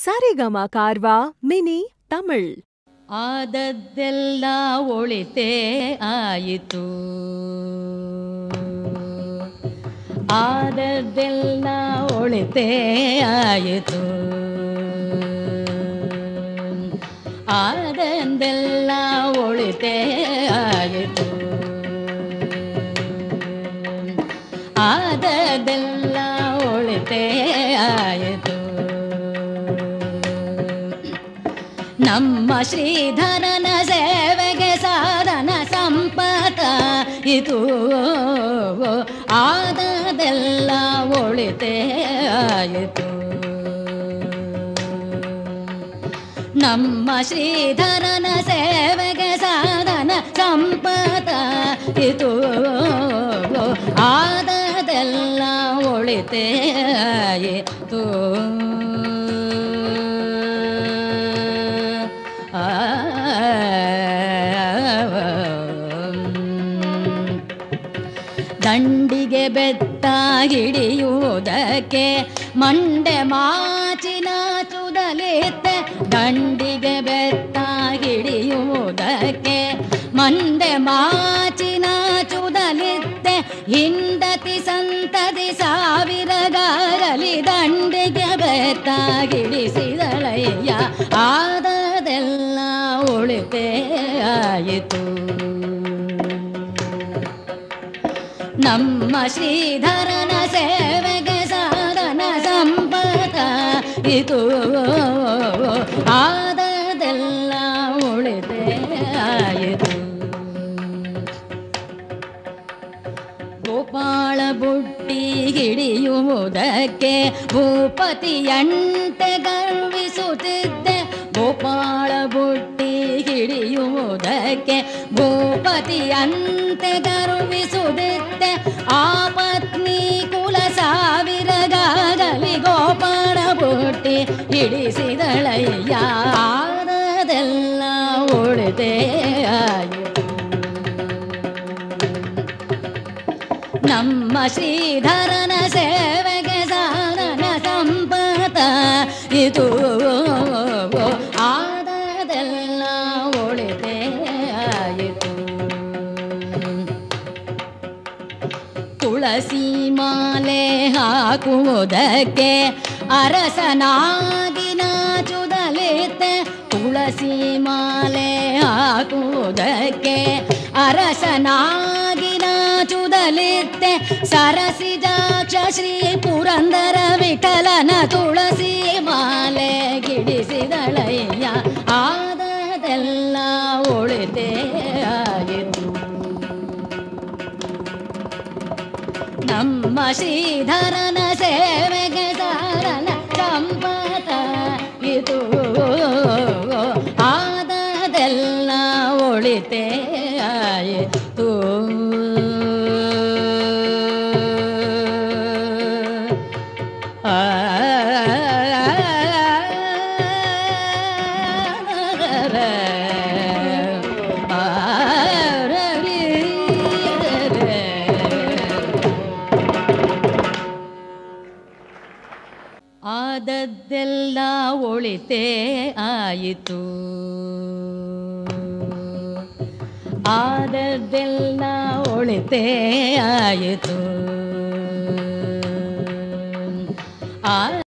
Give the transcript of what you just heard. Saregama Carvaan mini Tamil आदद्देल्ला ओळिते आयितु आदद्देल्ला ओळिते आयितु आदद्देल्ला ओळिते आयितु आदद्देल्ला ओळिते आयितु नम्म श्रीधरन सेवेगे साधन संपत इतु आददेल्ल ओळिते आयितु नम्म श्रीधरन सेवेगे साधन संपत इतु आददेल्ल ओळिते आयितु ದಂಡಿಗೆ ಬೆತ್ತ ಹಿಡಿಯುವುದಕ್ಕೆ ಮಂಡೆ ಮಾಚಿನ ತುದಲಿತ್ತೆ ದಂಡಿಗೆ ಬೆತ್ತ ಹಿಡಿಯುವುದಕ್ಕೆ ಮಂಡೆ ಮಾಚಿನ ತುದಲಿತ್ತೆ ಹಿಂದತಿ ಸಂತತಿ ಸಾವಿರಗಾರಲಿ ದಂಡಿಗೆ ಬೆತ್ತ ಹಿಡಿಸಿದಳಯ್ಯ ಆದದೆಲ್ಲ ಒಳಿತೇ ಆಯಿತು नम्म श्रीधरन सेवेगे साधन संपत इतु आददेल्ल ओळिते आयितु गोपाळ बुट्टी हिडियुವುದಕ್ಕೆ ಭೂಪತಿಯಂತೆ ಗರ್ವಿಸುತ್ತಿದ್ದೆ गोपाळ बुट्टी ಹಿಡಿಯುವುದಕ್ಕೆ ಭೂಪತಿಯಂತೆ ಗರ್ವಿಸುತ್ತಿದ್ದೆ ಆ ಪತ್ನಿ ಕುಲ ಸಾವಿರಗಾಗಲಿ ಗೋಪಾಳ ಬುಟ್ಟಿ ಹಿಡಿಸಿದಳಯ್ಯ ಆದದೆಲ್ಲ ಒಳಿತೇ ಆಯಿತು ನಮ್ಮ ಶ್ರೀಧರನ ಸೇವೆಗೆ ಸಾಧನ ಸಂಪತ ಇದು ತುಳಸಿ ಮಾಲೆ ಹಾಕುವುದಕ್ಕೆ ಅರಸನಾಗಿ ನಾಚುದಲಿತ್ತೆ ತುಳಸಿ ಮಾಲೆ ಹಾಕುವುದಕ್ಕೆ ಅರಸನಾಗಿ ನಾಚುದಲಿತ್ತೆ ಸರಸಿದಾಕ್ಷ ಶ್ರೀ ಪುರಂದರ ವಿಠಲನ ತುಳಸಿ ಮಾಲೆ ಗಿಡಿಸಿದಳಯ್ಯ ಆದದೆಲ್ಲ ಒಳಿತೇ ಆಯಿತು नम्म श्रीधरन सेवेगे साधन संपत इतु आददेल्ल ओळिते आयितु ಆದದ್ದೆಲ್ಲ ಒಳಿತೇ ಆಯಿತು ಆದದ್ದೆಲ್ಲ ಒಳಿತೇ ಆಯಿತು